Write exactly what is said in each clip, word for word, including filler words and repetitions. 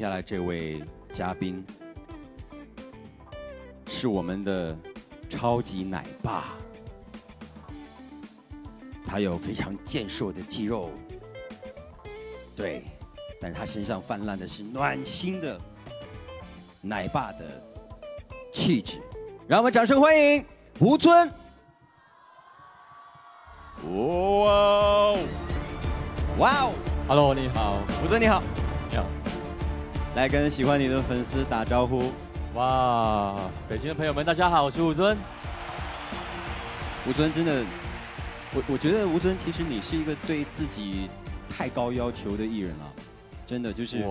下来这位嘉宾是我们的超级奶爸，他有非常健硕的肌肉，对，但他身上泛滥的是暖心的奶爸的气质。让我们掌声欢迎吴尊。哇哦，哇哦 ，Hello， 你好，吴尊你好，你好，来跟喜欢你的粉丝打招呼。 哇，北京的朋友们，大家好，我是吴尊。吴尊真的，我我觉得吴尊其实你是一个对自己太高要求的艺人了，真的就是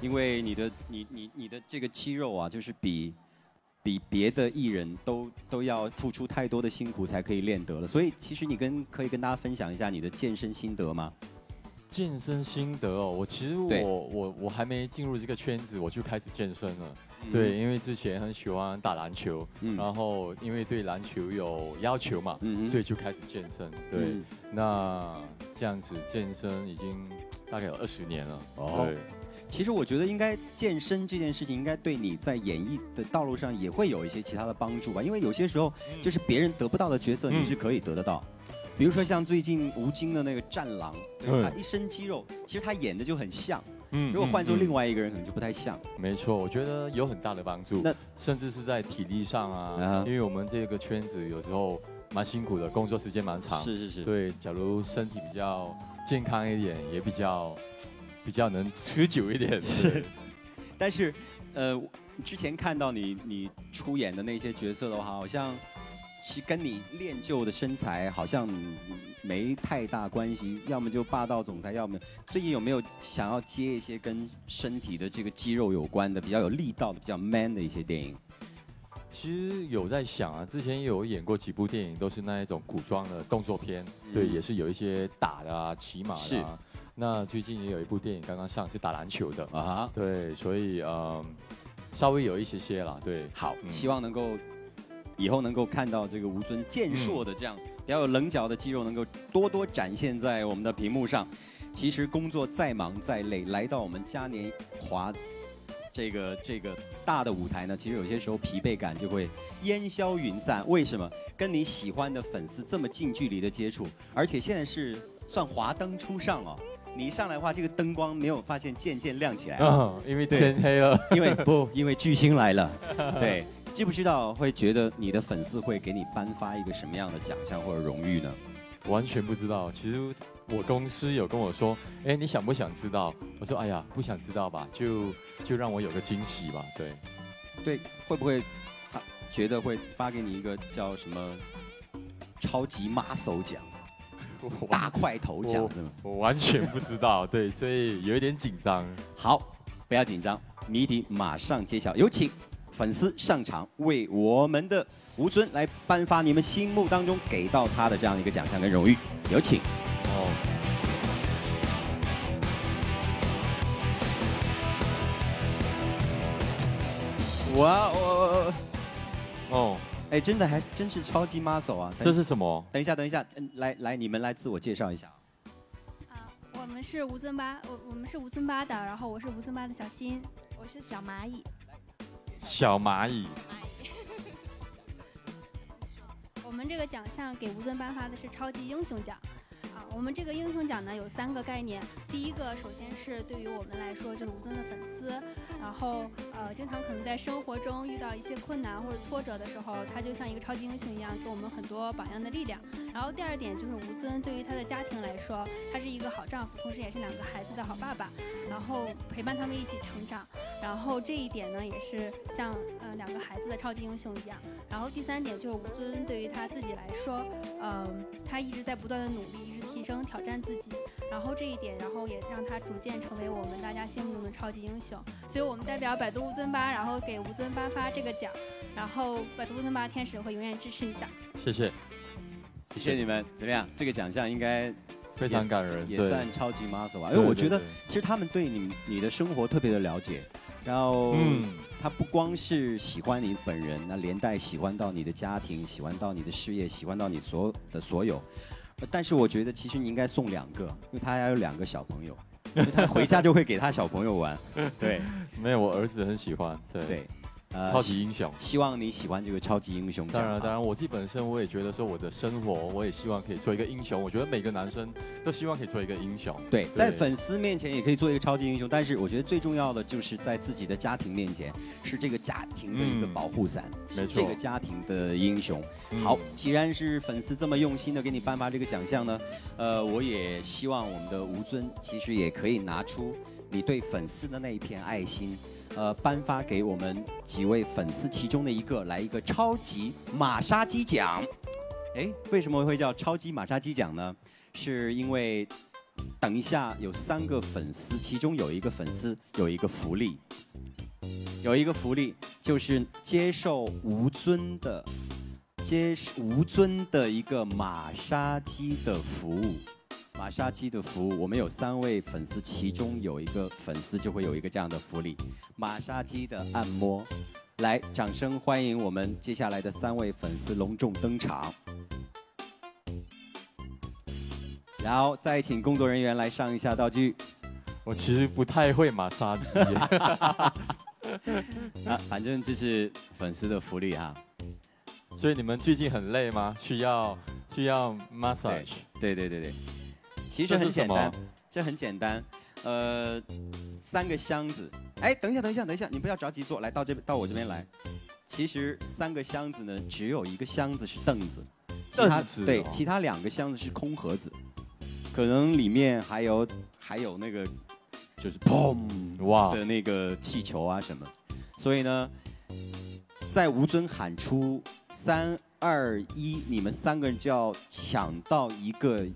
因为你的你你你的这个肌肉啊，就是比比别的艺人都都要付出太多的辛苦才可以练得了，所以其实你跟可以跟大家分享一下你的健身心得吗？ 健身心得哦，我其实我我我还没进入这个圈子，我就开始健身了。嗯、对，因为之前很喜欢打篮球，嗯、然后因为对篮球有要求嘛，嗯、所以就开始健身。对，嗯、那这样子健身已经大概有二十年了。哦，对，其实我觉得应该健身这件事情，应该对你在演艺的道路上也会有一些其他的帮助吧？因为有些时候就是别人得不到的角色，你是可以得得到。嗯 比如说像最近吴京的那个《战狼》，他一身肌肉，其实他演的就很像。嗯，如果换做另外一个人，可能就不太像。没错，我觉得有很大的帮助。那甚至是在体力上啊，因为我们这个圈子有时候蛮辛苦的，工作时间蛮长。是是是。对，假如身体比较健康一点，也比较比较能持久一点。是。但是，呃，之前看到你你出演的那些角色的话，好像。 其实跟你练就的身材好像没太大关系，要么就霸道总裁，要么最近有没有想要接一些跟身体的这个肌肉有关的、比较有力道的、比较 man 的一些电影？其实有在想啊，之前有演过几部电影，都是那一种古装的动作片，嗯、对，也是有一些打的啊、骑马的、啊。那最近也有一部电影刚刚上，是打篮球的啊，对，所以嗯，稍微有一些些啦，对。好，嗯、希望能够。 以后能够看到这个吴尊健硕的这样比较有棱角的肌肉，能够多多展现在我们的屏幕上。其实工作再忙再累，来到我们嘉年华这个这个大的舞台呢，其实有些时候疲惫感就会烟消云散。为什么？跟你喜欢的粉丝这么近距离的接触，而且现在是算华灯初上哦。 你一上来的话，这个灯光没有发现渐渐亮起来啊、哦，因为天黑了，因为不，因为巨星来了。对，知不知道会觉得你的粉丝会给你颁发一个什么样的奖项或者荣誉呢？完全不知道。其实我公司有跟我说，哎，你想不想知道？我说，哎呀，不想知道吧，就就让我有个惊喜吧。对，对，会不会他觉得会发给你一个叫什么超级muscle奖？ 大块头奖是吗？我完全不知道，对，所以有一点紧张。好，不要紧张，谜底马上揭晓。有请粉丝上场，为我们的吴尊来颁发你们心目当中给到他的这样一个奖项跟荣誉。有请。哦。 哇哦！哦。 哎，真的还真是超级 muscle 啊！这是什么？等一下，等一下，嗯，来来，你们来自我介绍一下。啊，我们是吴尊巴，我我们是吴尊巴的，然后我是吴尊巴的小新，我是小蚂蚁。小蚂蚁。我们这个奖项给吴尊颁发的是超级英雄奖。啊，我们这个英雄奖呢有三个概念，第一个首先是对于我们来说就是吴尊的粉丝。 然后，呃，经常可能在生活中遇到一些困难或者挫折的时候，他就像一个超级英雄一样，给我们很多榜样的力量。然后第二点就是吴尊对于他的家庭来说，他是一个好丈夫，同时也是两个孩子的好爸爸，然后陪伴他们一起成长。然后这一点呢，也是像呃两个孩子的超级英雄一样。然后第三点就是吴尊对于他自己来说，呃，他一直在不断的努力，一直提升、挑战自己。 然后这一点，然后也让他逐渐成为我们大家心目中的超级英雄。所以我们代表百度吴尊巴，然后给吴尊巴发这个奖。然后百度吴尊巴天使会永远支持你的。谢谢，谢谢你们。怎么样？这个奖项应该非常感人，也算超级 muscle 吧。因为我觉得，其实他们对你你的生活特别的了解。然后，嗯，他不光是喜欢你本人，那连带喜欢到你的家庭，喜欢到你的事业，喜欢到你所有的所有。 但是我觉得，其实你应该送两个，因为他还有两个小朋友，他回家就会给他小朋友玩。对，没有，我儿子很喜欢。对。对 呃、超级英雄，希望你喜欢这个超级英雄奖。当然，当然，我自己本身我也觉得说，我的生活我也希望可以做一个英雄。我觉得每个男生都希望可以做一个英雄。对，对在粉丝面前也可以做一个超级英雄，但是我觉得最重要的就是在自己的家庭面前，是这个家庭的一个保护伞，嗯、是这个家庭的英雄。好，既然是粉丝这么用心的给你颁发这个奖项呢，呃，我也希望我们的吴尊其实也可以拿出你对粉丝的那一片爱心。 呃，颁发给我们几位粉丝其中的一个，来一个超级马杀鸡奖。哎，为什么会叫超级马杀鸡奖呢？是因为等一下有三个粉丝，其中有一个粉丝有一个福利，有一个福利就是接受吴尊的接吴尊的一个马杀鸡的服务。 马杀鸡的服务，我们有三位粉丝，其中有一个粉丝就会有一个这样的福利——马杀鸡的按摩。来，掌声欢迎我们接下来的三位粉丝隆重登场。然后再请工作人员来上一下道具。我其实不太会马杀鸡。啊，反正这是粉丝的福利啊。所以你们最近很累吗？需要需要 massage？ 对, 对对对对。 其实很简单， 这, 这很简单，呃，三个箱子。哎，等一下，等一下，等一下，你不要着急坐，来到这到我这边来。其实三个箱子呢，只有一个箱子是凳子，其他子、哦、对，其他两个箱子是空盒子，可能里面还有还有那个就是砰哇的那个气球啊什么。所以呢，在吴尊喊出三二一，你们三个人就要抢到一个。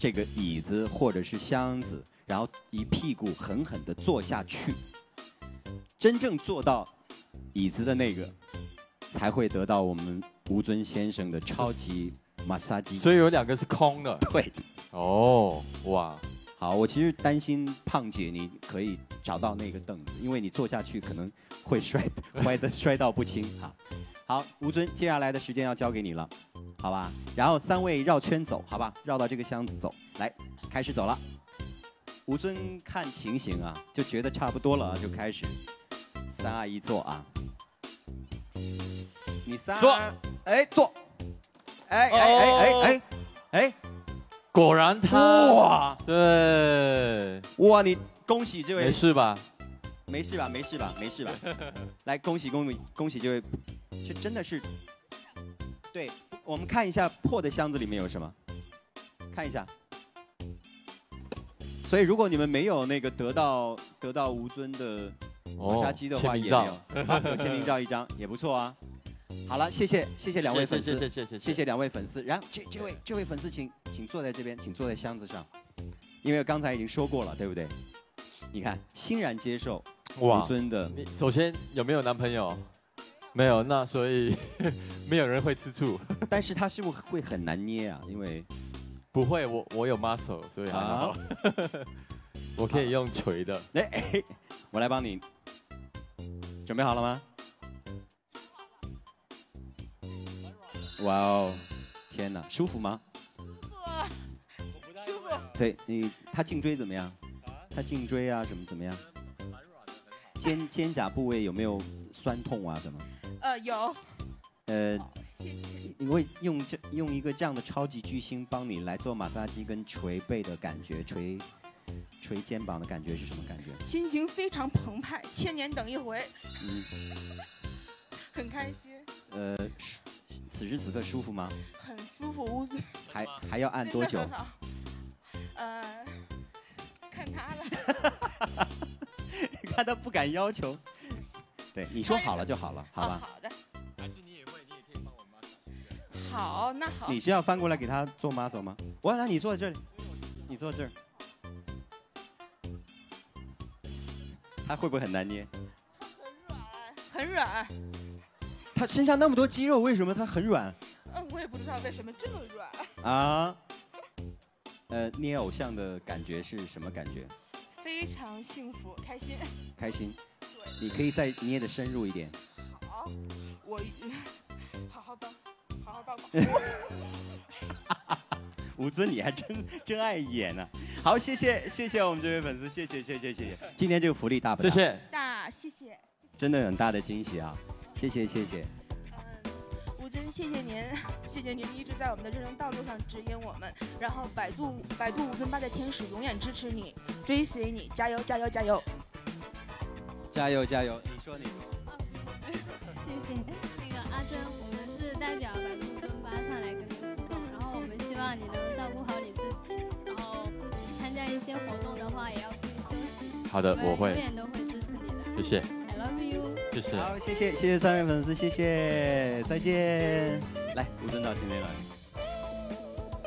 这个椅子或者是箱子，然后一屁股狠狠地坐下去，真正坐到椅子的那个，才会得到我们吴尊先生的超级马杀鸡。所以有两个是空的。对。哦，哇，好，我其实担心胖姐你可以找到那个凳子，因为你坐下去可能会摔摔得摔到不轻哈。好，吴尊，接下来的时间要交给你了。 好吧，然后三位绕圈走，好吧，绕到这个箱子走，来，开始走了。吴尊看情形啊，就觉得差不多了啊，就开始。三二一坐啊，你三坐，哎坐，哎哎哎哎哎哎，果然他哇，对，哇你恭喜这位，没事吧？没事吧？没事吧？没事吧？来恭喜恭喜恭喜这位，这真的是，对。 我们看一下破的箱子里面有什么，看一下。所以如果你们没有那个得到得到吴尊的马杀鸡的话，也没有，啊、有签名照一张也不错啊。好了，谢谢谢谢两位粉丝，谢谢谢谢谢谢两位粉丝。然后这这位这位粉丝请请坐在这边，请坐在箱子上，因为刚才已经说过了，对不对？你看，欣然接受吴尊的。首先有没有男朋友？ 没有，那所以没有人会吃醋。但是他是不是会很难捏啊？因为不会，我我有 muscle， 所以还好。啊、我可以用锤的。哎哎，我来帮你。准备好了吗？哇哦，天哪，舒服吗？舒服。所以你他颈椎怎么样？他颈椎啊什么怎么样？肩肩胛部位有没有酸痛啊什么？ 呃有，呃，谢谢。你会用这用一个这样的超级巨星帮你来做马杀鸡跟捶背的感觉，捶捶肩膀的感觉是什么感觉？心情非常澎湃，千年等一回。嗯，很开心。呃，此时此刻舒服吗？很舒服。还还要按多久？呃，看他了。看他不敢要求。 对，你说好了就好了，好吧？好的。还是你也会，你也可以帮我 muscle。好，那好。你是要翻过来给他做 muscle 吗？我来，你坐在这里，你坐这儿。他会不会很难捏？很软，很软。他身上那么多肌肉，为什么他很软？嗯，我也不知道为什么这么软。啊？呃，捏偶像的感觉是什么感觉？非常幸福，开心。开心。 你可以再捏的深入一点。好，我好好帮，好好帮忙。吴尊，你还真真爱演呢、啊。好，谢谢谢谢我们这位粉丝，谢谢谢谢谢谢，今天这个福利大不大？谢谢大，谢谢，真的很大的惊喜啊！谢谢谢谢。嗯，吴尊，谢谢您，谢谢您一直在我们的人生道路上指引我们，然后百度百度吴尊吧的天使永远支持你，追随你，加油加油加油！加油加油！你说你说。谢谢那个阿珍，我们是代表百度吴尊吧上来跟您互动，然后我们希望你能照顾好你自己。 一些活动的话，也要注意休息。好的，我会，永远都会支持你的。谢谢 ，I love you。谢谢。好，谢谢，谢谢三位粉丝，谢谢，再见。来，吴尊到前面来。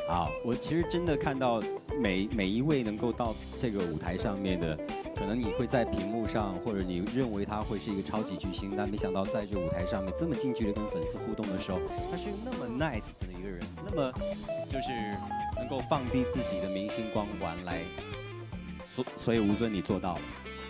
好，我其实真的看到每每一位能够到这个舞台上面的，可能你会在屏幕上，或者你认为他会是一个超级巨星，但没想到在这舞台上面这么近距离跟粉丝互动的时候，他是那么 nice 的一个人，那么就是。 能够放低自己的明星光环来，所所以吴尊你做到了，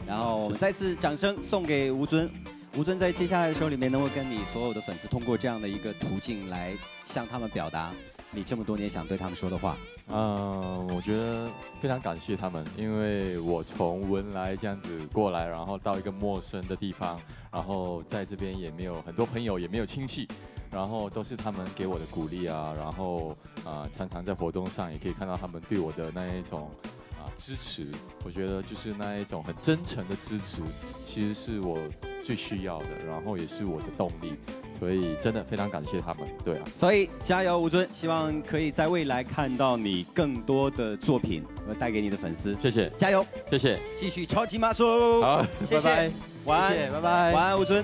然后我们再次掌声送给吴尊。吴尊在接下来的时候里面能够跟你所有的粉丝通过这样的一个途径来向他们表达你这么多年想对他们说的话。嗯，我觉得非常感谢他们，因为我从文莱这样子过来，然后到一个陌生的地方，然后在这边也没有很多朋友，也没有亲戚。 然后都是他们给我的鼓励啊，然后啊、呃，常常在活动上也可以看到他们对我的那一种啊、呃、支持，我觉得就是那一种很真诚的支持，其实是我最需要的，然后也是我的动力，所以真的非常感谢他们，对啊。所以加油，吴尊，希望可以在未来看到你更多的作品和带给你的粉丝，谢谢，加油，谢谢，继续超级马苏，好，谢谢，拜拜，晚安，拜拜，晚安，吴尊。